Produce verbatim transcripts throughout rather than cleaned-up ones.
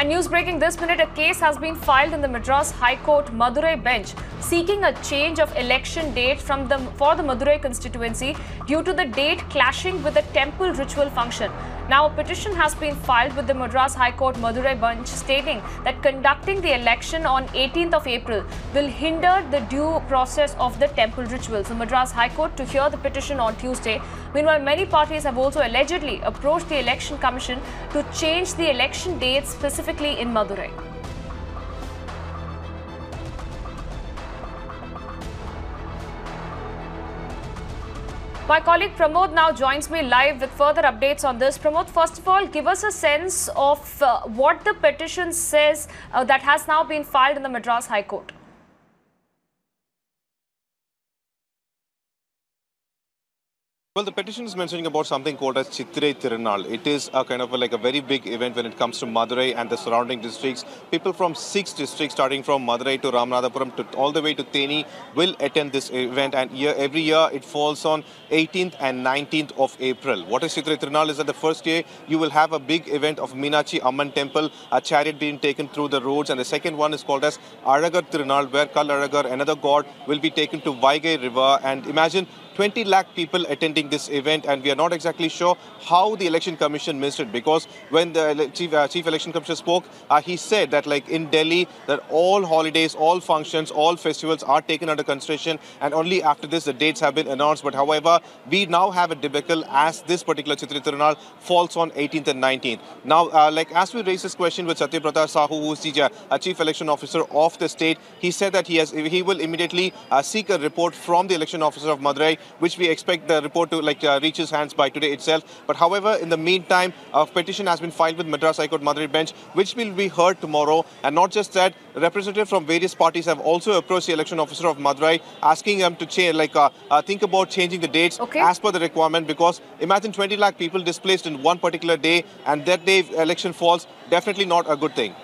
And news breaking this minute, a case has been filed in the Madras High Court Madurai bench seeking a change of election date from the, for the Madurai constituency due to the date clashing with the temple ritual function. Now, a petition has been filed with the Madras High Court Madurai bench stating that conducting the election on eighteenth of April will hinder the due process of the temple ritual. So, Madras High Court to hear the petition on Tuesday. Meanwhile, many parties have also allegedly approached the Election Commission to change the election dates specifically in Madurai. My colleague Pramod now joins me live with further updates on this. Pramod, first of all, give us a sense of uh, what the petition says uh, that has now been filed in the Madras High Court. Well, the petition is mentioning about something called as Chitirai Tirunal. It is a kind of a, like a very big event when it comes to Madurai and the surrounding districts. People from six districts, starting from Madurai to Ramanathapuram to all the way to Teni, will attend this event. And year, every year it falls on eighteenth and nineteenth of April. What is Chitirai Tirunal is that the first day you will have a big event of Minachi Amman temple, a chariot being taken through the roads. And the second one is called as Aragar Tirunal, where Kalaragar, another god, will be taken to Vaigai river. And imagine twenty lakh people attending this event, and we are not exactly sure how the Election Commission missed it, because when the Chief, uh, Chief Election Commissioner spoke, uh, he said that like in Delhi, that all holidays, all functions, all festivals are taken under consideration, and only after this the dates have been announced. But however, we now have a debacle as this particular Chitirai Tirunal falls on eighteenth and nineteenth. Now, uh, like as we raised this question with Satya Pratar Sahu, who is the uh, Chief Election Officer of the state, he said that he, has, he will immediately uh, seek a report from the Election Officer of Madurai, which we expect the report to like uh, reach his hands by today itself. But however, in the meantime, a petition has been filed with Madras High Court Madurai bench, which will be heard tomorrow. And not just that, representatives from various parties have also approached the Election Officer of Madurai, asking them to change, like uh, uh, think about changing the dates okay. as per the requirement. Because imagine twenty lakh people displaced in one particular day, and that day if election falls, definitely not a good thing.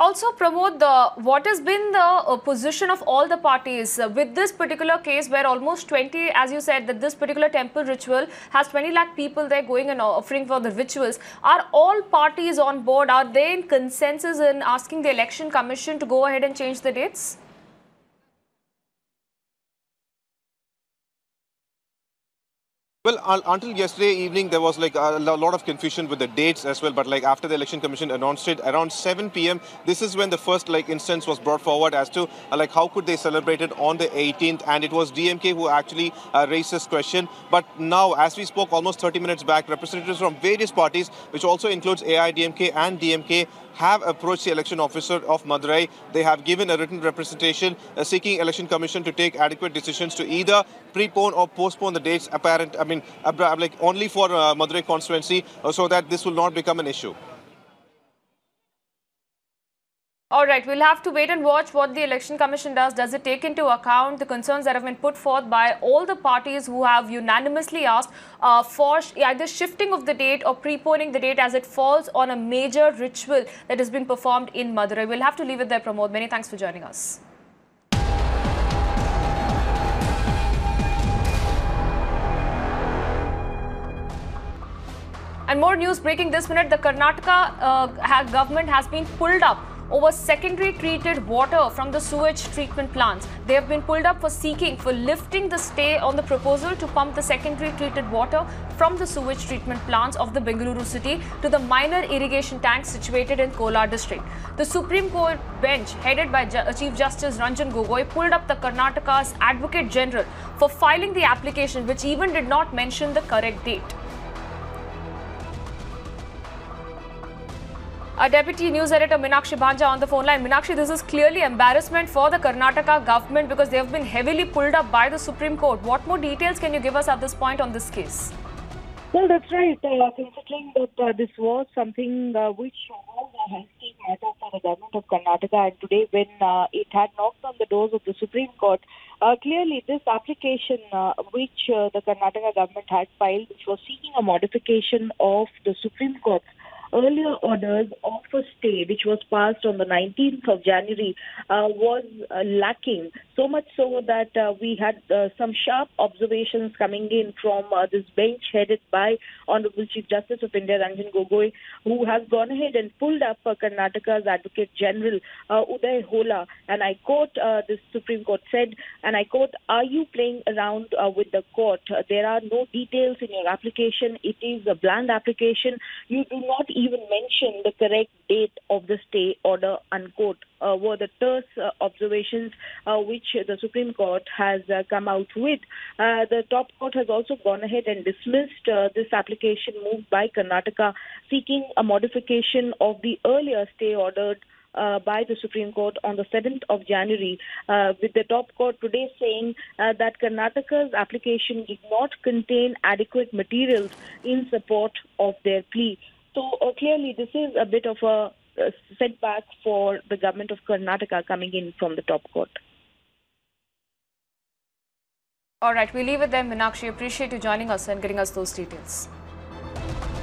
Also, Pramod, uh, what has been the uh, position of all the parties uh, with this particular case where almost twenty, as you said, that this particular temple ritual has twenty lakh people there going and offering for the rituals. Are all parties on board? Are they in consensus in asking the Election Commission to go ahead and change the dates? Well, uh, until yesterday evening, there was like a, a lot of confusion with the dates as well. But like after the Election Commission announced it around seven p m, this is when the first like instance was brought forward as to uh, like how could they celebrate it on the eighteenth. And it was D M K who actually uh, raised this question. But now, as we spoke almost thirty minutes back, representatives from various parties, which also includes A I D M K and D M K, have approached the Election Officer of Madurai. They have given a written representation uh, seeking Election Commission to take adequate decisions to either prepone or postpone the dates apparent, I mean, like only for uh, Madurai constituency, uh, so that this will not become an issue. All right, we'll have to wait and watch what the Election Commission does. Does it take into account the concerns that have been put forth by all the parties who have unanimously asked uh, for sh either shifting of the date or preponing the date as it falls on a major ritual that has been performed in Madurai? We'll have to leave it there, Pramod. Many thanks for joining us. And more news breaking this minute, the Karnataka uh, government has been pulled up over secondary treated water from the sewage treatment plants. They have been pulled up for seeking for lifting the stay on the proposal to pump the secondary treated water from the sewage treatment plants of the Bengaluru city to the minor irrigation tanks situated in Kolar district. The Supreme Court bench headed by Ju- Chief Justice Ranjan Gogoi pulled up the Karnataka's Advocate General for filing the application, which even did not mention the correct date. Our Deputy News Editor Meenakshi Bhanja on the phone line. Meenakshi, this is clearly embarrassment for the Karnataka government because they have been heavily pulled up by the Supreme Court. What more details can you give us at this point on this case? Well, that's right. Uh, considering that uh, this was something uh, which was a healthy matter for the government of Karnataka, and today when uh, it had knocked on the doors of the Supreme Court, uh, clearly this application uh, which uh, the Karnataka government had filed, which was seeking a modification of the Supreme Court, earlier orders of a stay, which was passed on the nineteenth of January, uh, was uh, lacking. So much so that uh, we had uh, some sharp observations coming in from uh, this bench headed by Honorable Chief Justice of India, Ranjan Gogoi, who has gone ahead and pulled up uh, Karnataka's Advocate General, uh, Uday Hola. And I quote, uh, the Supreme Court said, and I quote, "Are you playing around uh, with the court? Uh, there are no details in your application. It is a bland application. You do not even mention the correct date of the stay order," unquote, uh, were the terse uh, observations uh, which the Supreme Court has uh, come out with. Uh, the top court has also gone ahead and dismissed uh, this application moved by Karnataka seeking a modification of the earlier stay ordered Uh, by the Supreme Court on the seventh of January, uh, with the top court today saying uh, that Karnataka's application did not contain adequate materials in support of their plea. So uh, clearly this is a bit of a uh, setback for the government of Karnataka coming in from the top court. All right, we'll leave it there. Meenakshi, appreciate you joining us and getting us those details.